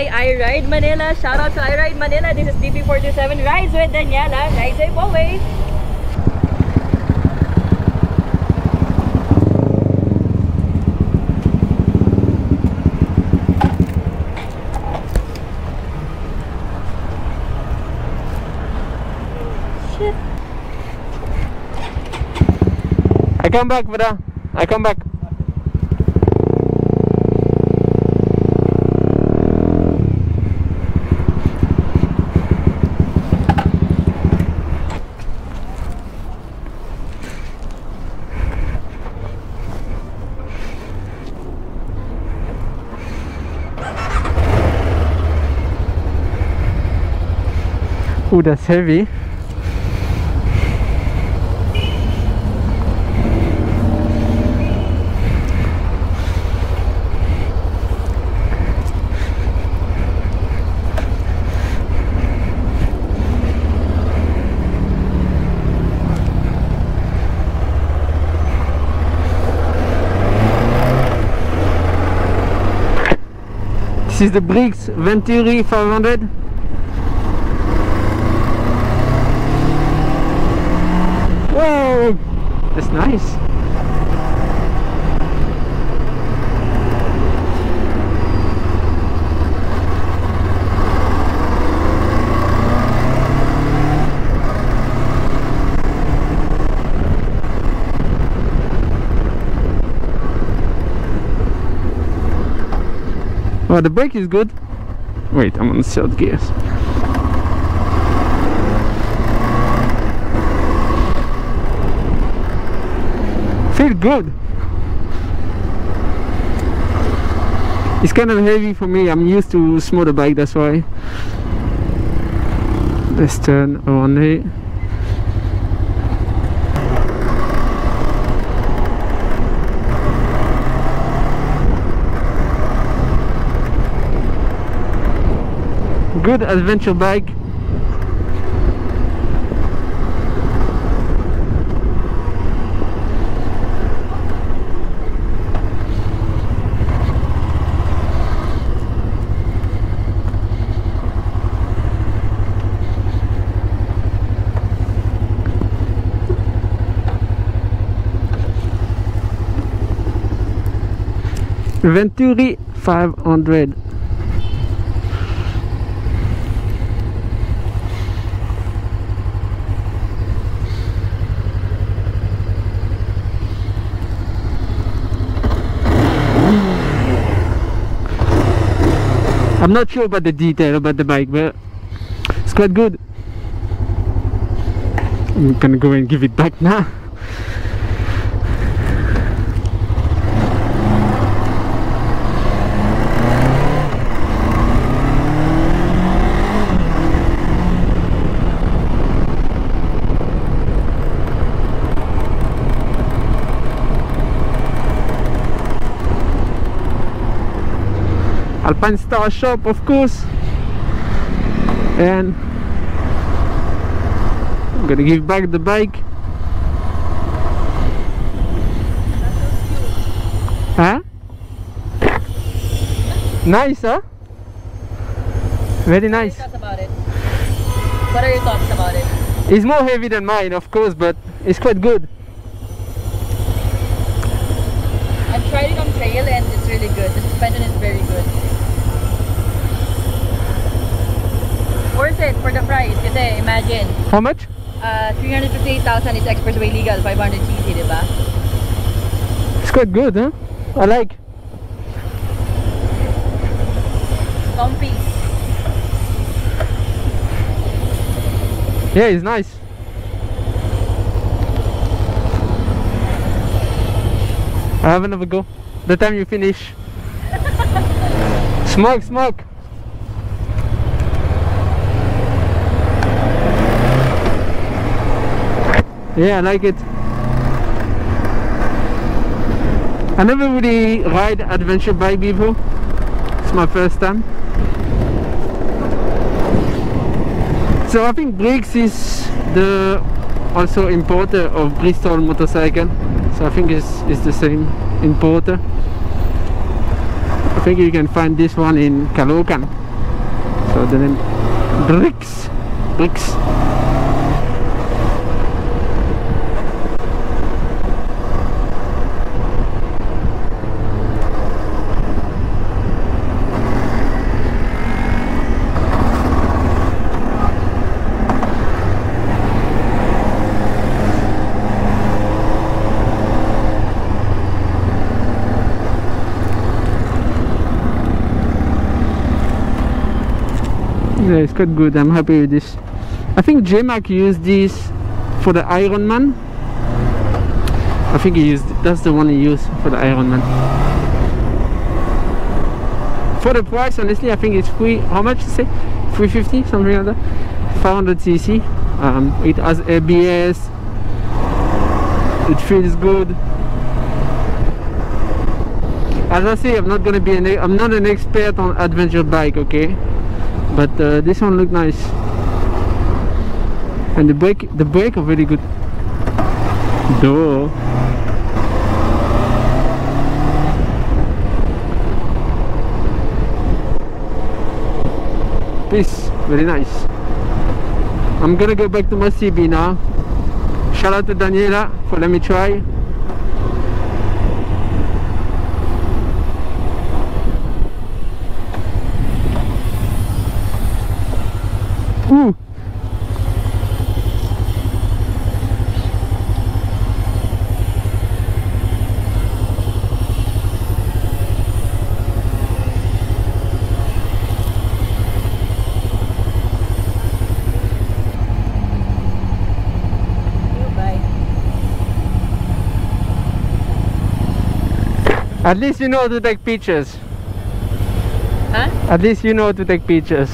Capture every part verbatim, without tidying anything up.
by I Ride Manila. Shout out to I Ride Manila. This is D P four twenty-seven Rides with Daniela. Ride safe always. Shit. I come back, brother. I come back. Ooh, that's heavy. This is the Brixx Venturi five hundred. Whoa, that's nice. Well, the brake is good. Wait, I'm on third gears. Feel good. It's kind of heavy for me. I'm used to smaller bike, that's why. Let's turn around here. Good adventure bike. Venturi five hundred. I'm not sure about the detail about the bike, but it's quite good. I'm gonna go and give it back now. Alpine Star shop, of course, and I'm gonna give back the bike. Huh? Nice, huh? Very nice. What are your thoughts about it? What are your thoughts about it? It's more heavy than mine, of course, but it's quite good. I've tried it on trail and it's really good. The suspension is very good. Worth it for the price, kasi imagine. How much? Uh, three hundred fifty-eight thousand is expressway legal, five hundred C C, diba? It's quite good, huh? I like. Comfy. Yeah, it's nice. I have another go. The time you finish. Smoke, smoke. Yeah, I like it. I never really ride adventure bike before. It's my first time. So I think Brixx is the also importer of Bristol motorcycle. So I think it's, it's the same importer. I think you can find this one in Caloocan. So the name Brixx. Brixx. Yeah, it's quite good. I'm happy with this. I think J-Mac used this for the Ironman. I think he used it. That's the one he used for the Ironman. For the price, honestly, I think it's free. How much is it? three fifty, something like that. five hundred c c. Um, it has A B S. It feels good. As I say, I'm not gonna be an. I'm not an expert on adventure bike. Okay. But uh, this one looked nice, and the brake the brake are really good. Duh. Peace, very nice. I'm gonna go back to my C B now. Shout out to Daniela for letting me try. Ooh. At least you know how to take pictures. Huh? At least you know how to take pictures.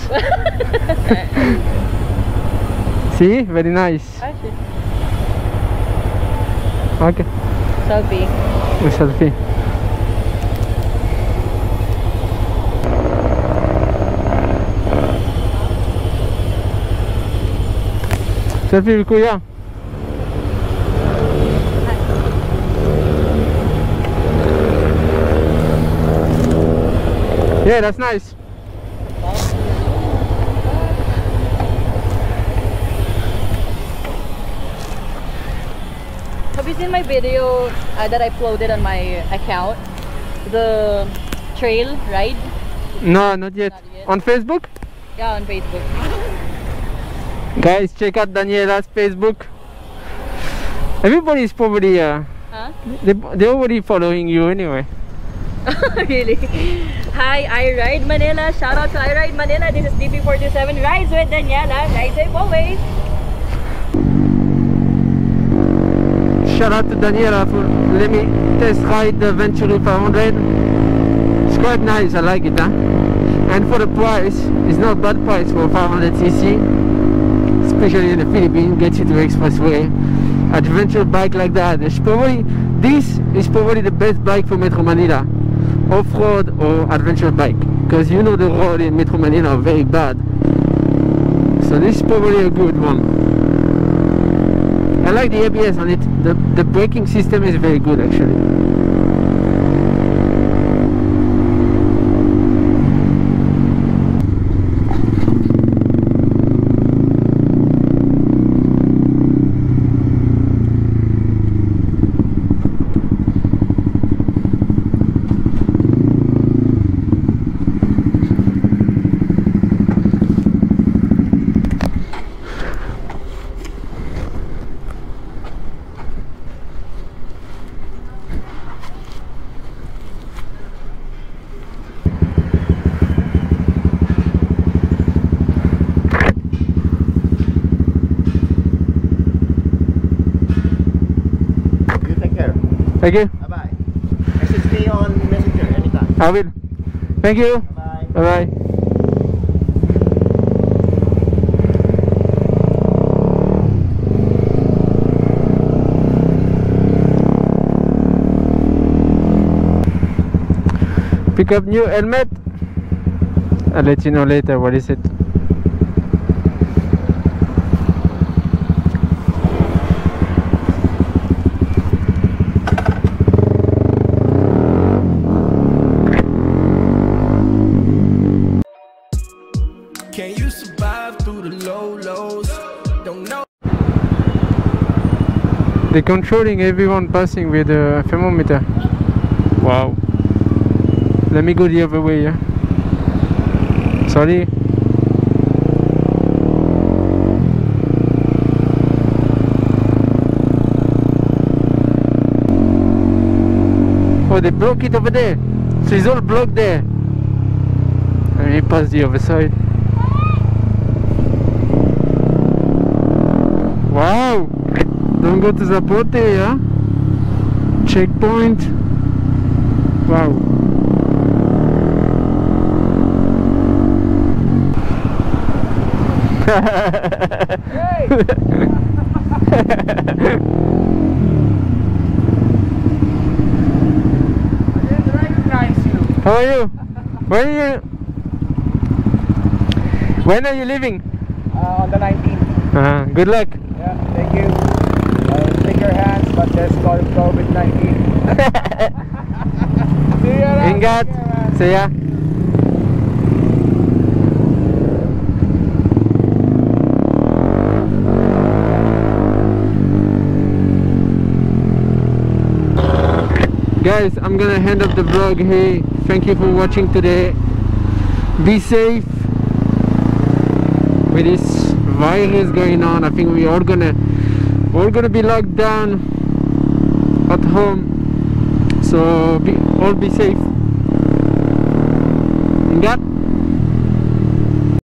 See? Very nice. Okay. Selfie. A selfie. Selfie with Kuya. Yeah, that's nice. Have you seen my video uh, that I uploaded on my account? The trail ride? No, not yet. Not yet. On Facebook? Yeah, on Facebook. Guys, check out Daniela's Facebook. Everybody's probably... Uh, huh? they, they're already following you anyway. Really? Hi, I Ride Manila. Shout out to I Ride Manila. This is D P four twenty-seven Rides with Daniela. Ride safe always. Shout out to Daniela for letting me test ride the Venturi five hundred. It's quite nice. I like it, huh? And for the price, it's not a bad price for five hundred c c. Especially in the Philippines, gets you to expressway. Adventure bike like that. It's probably, this is probably the best bike for Metro Manila. Off-road or adventure bike, because you know the road in Metro Manila are very bad, so this is probably a good one. I like the A B S on it. The, the braking system is very good actually. Thank you. Bye-bye. Message me on Messenger anytime. I will. Thank you. Bye-bye. Bye-bye. Pick up new helmet. I'll let you know later what is it. low lows. Don't know. They're controlling everyone passing with a thermometer. Wow. Let me go the other way, yeah? Sorry. Oh, they block it over there. So it's all blocked there. And we pass the other side. Wow. Don't go to Zapote, yeah? Checkpoint. Wow. Hey. I didn't recognize you. How are you? Where are you? When are you leaving? Uh, on the nineteenth. Uh, good luck. Yeah, thank you. Uh, take your hands, but there's COVID nineteen. See you around. Ingat. See ya. Guys, I'm gonna hand up the vlog. Hey, thank you for watching today. Be safe with this virus going on. I think we are gonna we're gonna be locked down at home. So be, all be safe. Ingat.